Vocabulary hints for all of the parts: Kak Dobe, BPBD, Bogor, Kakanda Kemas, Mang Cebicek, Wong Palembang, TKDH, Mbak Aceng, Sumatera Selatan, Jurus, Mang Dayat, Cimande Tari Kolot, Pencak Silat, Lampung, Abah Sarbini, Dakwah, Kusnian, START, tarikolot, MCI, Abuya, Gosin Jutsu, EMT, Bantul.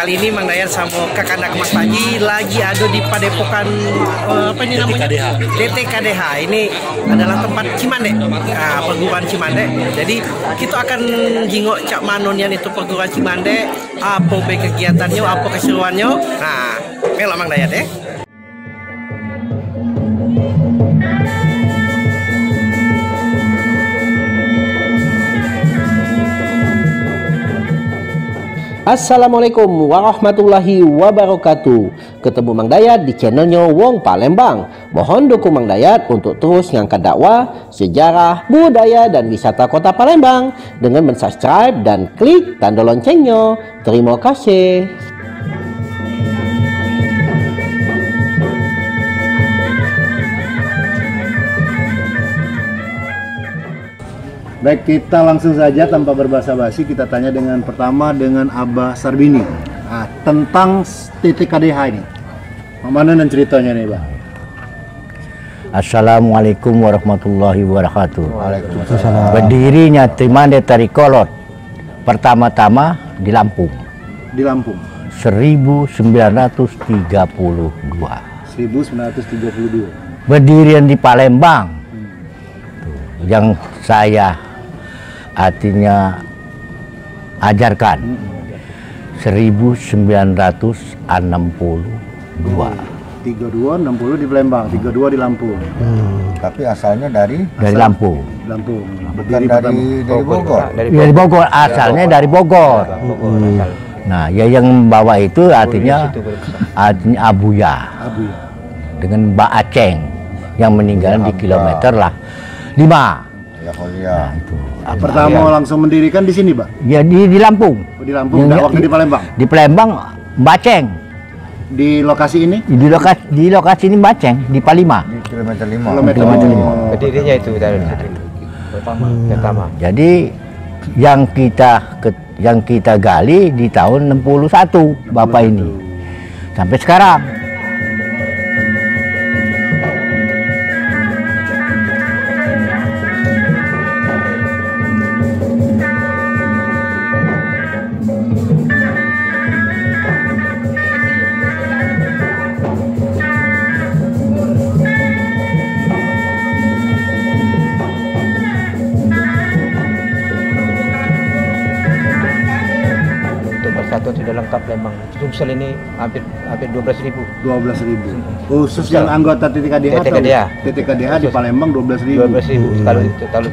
Kali ini Mang Dayat sama Kakanda Kemas lagi ada di Padepokan apa ini namanya? TKDH. Ini adalah tempat Cimande, perguruan Cimande. Jadi kita akan jingok Cak Manonian itu perguruan Cimande, apa kegiatannya, apa keseruannya. Nah, melo Mang Dayat ya. Assalamualaikum warahmatullahi wabarakatuh. Ketemu Mang Dayat di channelnya Wong Palembang. Mohon dukung Mang Dayat untuk terus ngangkat dakwah, sejarah, budaya, dan wisata kota Palembang dengan mensubscribe dan klik tanda loncengnya. Terima kasih. Baik, kita langsung saja tanpa berbahasa basi, kita tanya dengan pertama dengan Abah Sarbini. Nah, tentang TKDH ini, mana dan ceritanya nih, Bang? Assalamualaikum warahmatullahi wabarakatuh. Waalaikumsalam. Berdirinya Cimande Tari Kolot pertama-tama di Lampung. Di Lampung. 1932. 1932. Berdirian di Palembang. Yang saya artinya ajarkan 1962 di Palembang, 32 di Lampung. Tapi asalnya dari Lampung. Lampung. Bukan dari Bogor. Dari Bogor, asalnya dari Bogor. Nah, ya yang membawa itu artinya Abuya. Abuya. Dengan Mbak Aceng yang meninggal di kilometer lah 5. Ya, oh iya. Nah, itu. Pertama ya, langsung mendirikan di sini, Pak? Ya di Lampung. Oh, di Lampung. Ya, waktu di Palembang. Di Palembang, Baceng. Di lokasi ini? Di lokasi ini Baceng, di Palima. Di kilometer 5. Kilometer 5. Berdirinya itu dari pertama. Jadi yang kita gali di tahun 61 Bapak ini. Sampai sekarang. Sel ini hampir 12.000. 12.000. Khusus yang anggota TKDH. TKDH di Palembang 12.000. 12.000. Kalau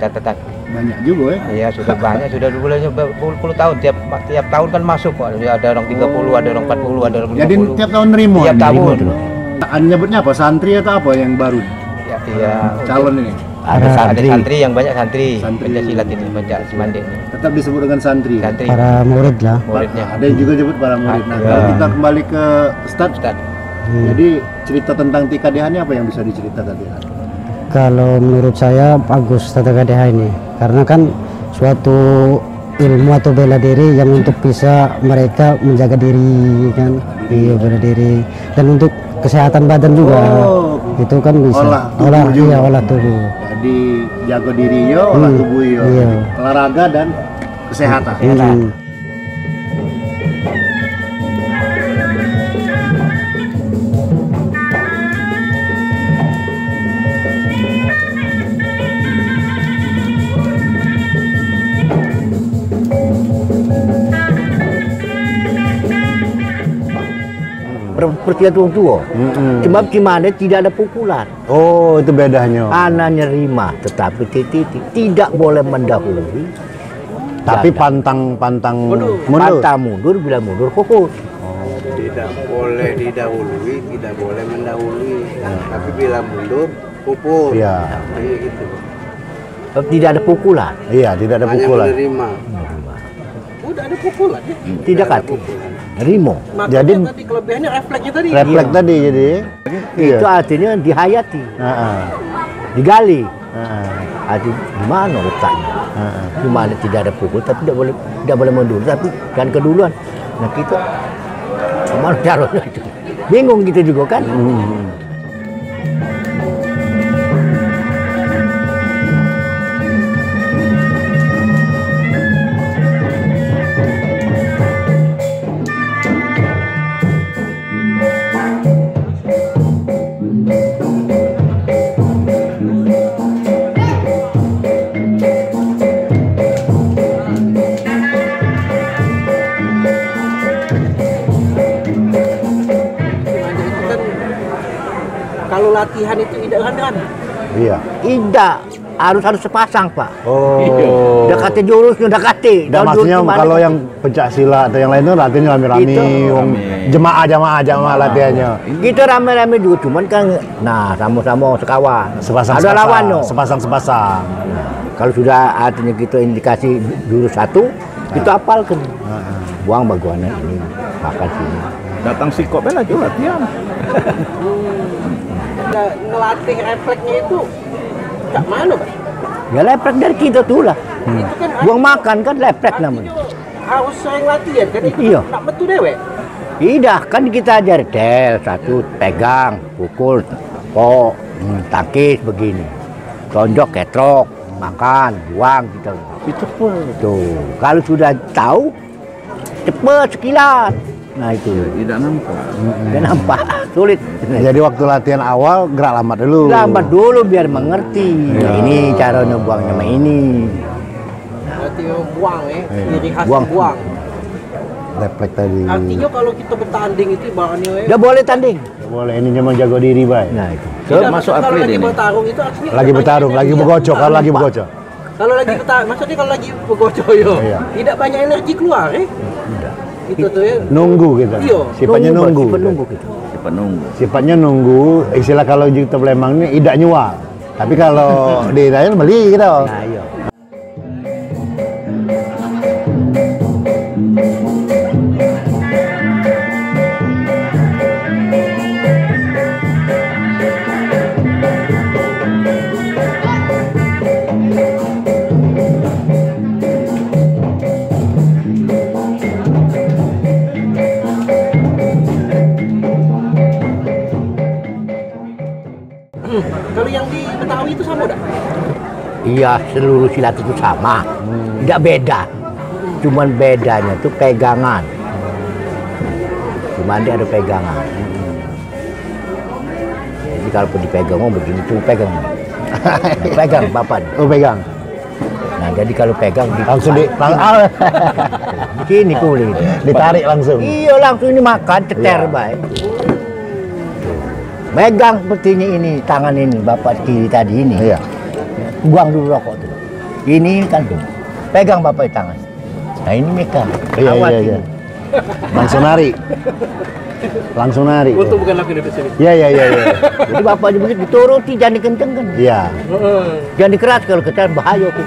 catatan. Banyak juga ya? Iya, sudah banyak, sudah berpuluh tahun. Tiap tahun kan masuk kok. Ada orang 30, ada orang 40, ada orang 50. Jadi tiap tahun nerima. Tiap tahun. Nyebutnya apa? Santri atau apa yang baru? Iya. Calon ini. Ada santri yang banyak santri. Pencak silat ini, pencak Cimande. Tetap disebut dengan santri. Santri. Para murid lah. Muridnya. Ada yang juga disebut para murid. Nah, kalau kita kembali ke Ustadz. Jadi cerita tentang TKDH ini apa yang bisa diceritakan? Kalau menurut saya bagus TKDH ini, karena kan suatu ilmu atau bela diri yang untuk bisa mereka menjaga diri kan, iya bela diri dan untuk kesehatan badan juga. Itu kan bisa olah tubuh. Jadi jago diri yo, olah tubuh yo, olahraga dan kesehatan. Seperti yang tua-tua, sebab Cimande tidak ada pukulan. Oh, itu bedanya. Anak nyerima, tetapi tidak boleh mendahului. Tapi pantang mundur. Pantang mundur, bila mundur fokus. Oh, tidak boleh didahului, tidak boleh mendahului. Tapi bila mundur, pukul. Iya. Gitu. Tidak ada pukulan. Iya, tidak ada pukulan. Hanya menerima. Udah ada pukulan ya? Tidak ada pukulan. Rimo. Makanya jadi tadi kelebihannya refleks tadi jadi. Itu artinya dihayati. Digali. Gimana letaknya? Gimana tidak ada pukul, tapi tidak boleh mundur, tapi kan keduluan. Nah kita mau taruhnya itu, bingung kita juga kan. Latihan itu idak-idakan. Iya. Idak harus sepasang, Pak. Oh. Dekati jurusnya, dekati. Dan maksudnya kalau yang pencak silat atau yang lain itu latihannya rame-rame, jemaah-jemaah latihannya. Kita rame-rame juga, cuman kan nah sama-sama sekawan. Sepasang. Ada lawan no. Sepasang-sepasang. Nah, kalau sudah artinya kita indikasi jurus satu, kita apalkan. Buang baguannya ini, makan sini. Datang sikopnya lagi latihan. Ngelatih refleksnya itu gak mana, Pak? Ya refleks dari kita tuh lah. Kan buang makan kan refleks namanya. Harus sering latihan kan itu. Iya. Tak betul dewe. Tidak, kan kita ajar del satu pegang, pukul, kok, tangkis begini. Tonjok, ketrok, makan, buang gitu. Itu pun tuh. Kalau sudah tahu cepet sekilat. Nah itu tidak nampak, sulit. Jadi waktu latihan awal gerak lambat dulu. Lambat dulu biar mengerti. Ya. Nah, ini caranya buangnya sama ini. Artinya buang jadi khas buang. Refleks tadi. Artinya kalau kita bertanding itu bahannya. Tidak boleh tanding. Tidak boleh, ini cuma jago diri baik. Nah itu. Tidak, masuk April ini. Lagi bertarung, lagi bergocok. Kalau lagi bertarung, maksudnya kalau lagi bergocok tidak banyak energi keluar Itu tuh ya. Nunggu kita. Gitu. Sifatnya nunggu. Sifatnya nunggu. Istilah kalau kita Palembang ini idak nyual. Tapi kalau di daerah beli gitu. Nah, iya. Iya, seluruh silat itu sama, tidak beda. Cuman bedanya itu pegangan. Cuma dia ada pegangan. Jadi kalau dipegang, begini tuh pegang. Nah, pegang, bapak. Oh, pegang. Nah, jadi kalau pegang langsung begini kulit. Ditarik langsung. Iya, langsung ini makan ceter baik. Megang sepertinya ini tangan ini bapak kiri tadi ini. Iya. Buang dulu rokok tuh. Ini kan tuh. Pegang bapak di tangan. Nah ini megang. Iya. Langsung narik. Untuk bukan laki di sini. Iya. Jadi bapak juga dituruti, jangan dikencengkan. Iya. Jangan dikeras, kalau keras bahaya tuh.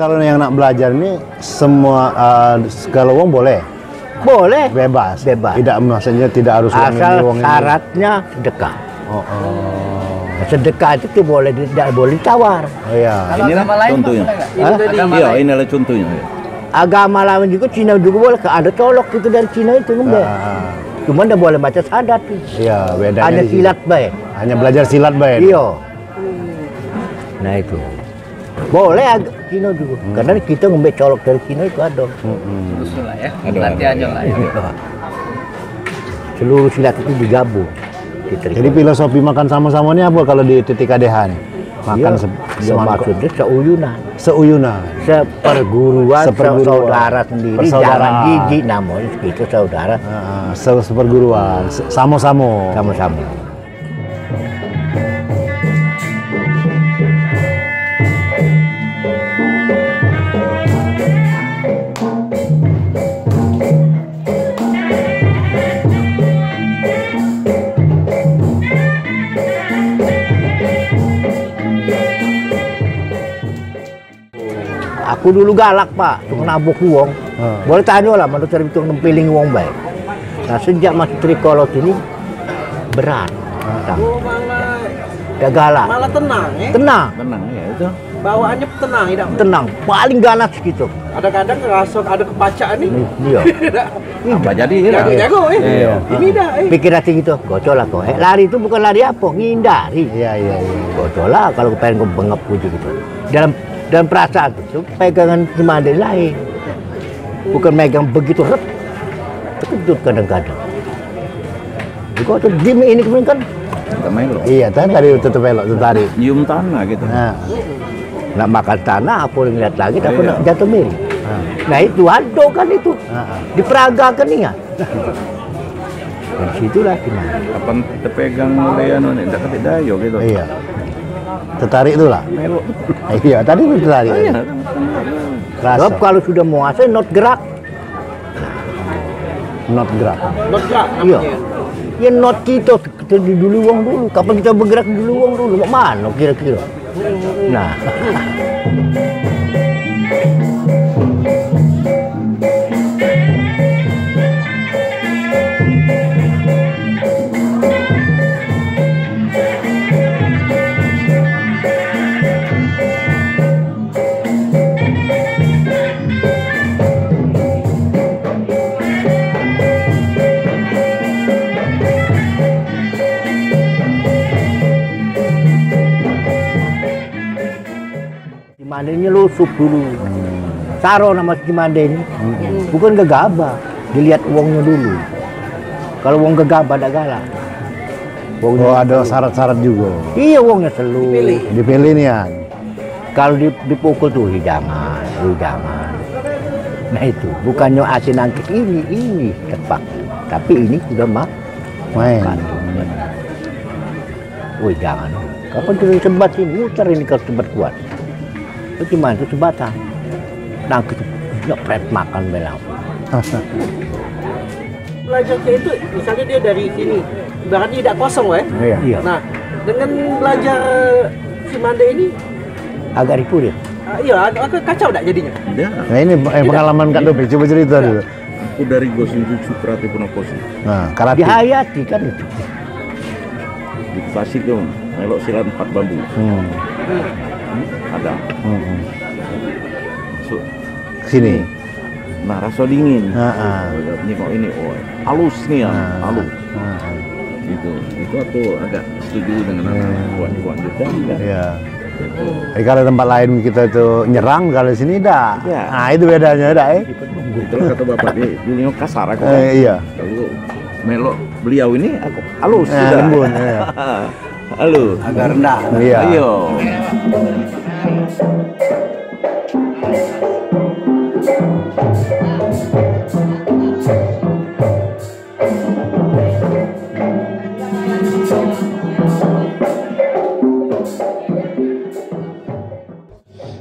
Kalau yang nak belajar ini semua segala uang boleh? Boleh. Bebas? Bebas. Tidak, maksudnya tidak harus uang ini, uang ini. Asal syaratnya sedekah. Sedekah itu boleh, tidak boleh ditawar. Oh iya. Inilah contohnya. Inilah contohnya. Agama lain juga, Cina juga boleh. Ada colok itu dari Cina itu. Cuma tidak boleh baca sadat. Iya, bedanya. Hanya silat baik. Hanya belajar silat baik? Iya. Nah itu. Boleh Cina juga, karena kita ngambil colok dari Cina itu ada. Usul lah ya, latihannya lah ya. Seluruh silat itu digabung. Jadi filosofi makan sama-sama ini apa kalau di TKDH nih? makan maksudnya seuyunan. Seuyunan. Seperguruan, saudara sendiri, jangan jijik namun itu saudara. Seperguruan, sama-sama. Sama-sama. Aku dulu galak, Pak, tukang nabuk wong. Boleh tahan dulu lah, menurut saya itu nempiling wong baik. Nah, sejak masuk Tari Kolot ini, berat. Gak galak. Malah tenang, ya? Tenang. Tenang, ya itu. Bawaannya tenang, ya? Tenang, paling ganas gitu. Kadang-kadang ngerasa ada kepacaan nih. Iya. Apa jadi, jago-jago, ya? Iya. Ini dah, ya? Pikir hati gitu, gocol lah kok. Lari itu bukan lari apa, ngindari. Iya, iya, iya. Gocol lah kalau pengen ngebengep gitu. Dan perasaan itu pegangan Cimande lain, bukan megang begitu ret, terkejut kadang-kadang. Kok tuh dim ini kemarin kan? Melok. Iya, tadi tutup melok tuh tarik. Nyium tanah gitu. Nah, nak makan tanah, aku ngeliat lagi, tapi nak jatuh miring. Nah itu ado kan itu, diperagakan nih ya. Dari situlah Cimande. Kapan terpegang mulai anu nih, dekat dayo gitu. Iya. Tertarik itu lah. Iya, tadi itu tertarik. Sebab kalau sudah mau asal, not gerak. Not gerak. Not gerak? Iya. Ya not kita, dulu uang dulu. Kapan kita bergerak dulu uang dulu? Mau mana kira-kira? Nah. Cimande nyelusup dulu, saro nama Cimande ini, bukan gegabah, dilihat uangnya dulu. Kalau uang gegabah ada galak. Oh ada syarat-syarat juga. Iya uangnya selu. Dipilih nih ya. Kalau dipukul tuh hidangan, hidangan. Nah itu bukannya asin angkis ini tepak, tapi ini sudah makan. Wih jangan, kapan kita sebat ini, muter ini kalau sebat kuat. Itu cuma itu sebatang, nangkep nyepret makan belang. Belajarnya itu, misalnya dia dari sini, bahkan tidak kosong, ya? Iya. Nah, dengan belajar Cimande ini agak ribu dia. Iya, agak kacau tidak jadinya. Nah ini pengalaman Kak Dobe, coba cerita dulu. Aku dari Gosin Jutsu Karate Punokosi. Nah, karate. Dihayati kan itu. Di Pasik dong, melok silat 4 bambu. Ada masuk sini, nah rasa dingin, ini kok ini, oh halus nih ya, halus, itu aku agak setuju dengan kuat-kuat juga, ya. Jadi kalau tempat lain kita itu nyerang, kalau sini dah, nah itu bedanya dah, itulah kata bapak dia, dulu kasar aku, iya, kalau melok beliau ini aku halus sudah, halus, agak rendah, ayo.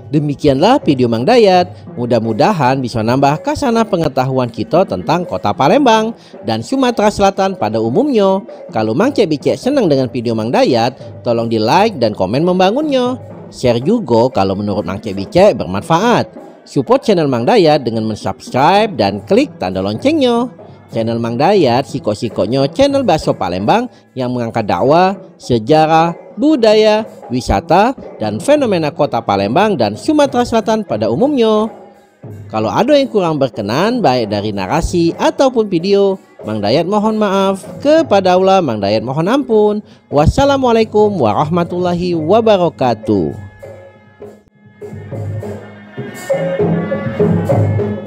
Demikianlah video Mang Dayat. Mudah-mudahan bisa nambah kasana pengetahuan kita tentang kota Palembang dan Sumatera Selatan pada umumnya. Kalau Mang Cebicek senang dengan video Mang Dayat, tolong di like dan komen membangunnya. Share juga kalau menurut Mang Cebicek bermanfaat. Support channel Mang Dayat dengan mensubscribe dan klik tanda loncengnya. Channel Mang Dayat siko-sikonya channel Bakso Palembang yang mengangkat dakwah, sejarah, budaya, wisata, dan fenomena kota Palembang dan Sumatera Selatan pada umumnya. Kalau ada yang kurang berkenan baik dari narasi ataupun video, Mang Dayat mohon maaf. Kepada Allah Mang Dayat mohon ampun. Wassalamualaikum warahmatullahi wabarakatuh.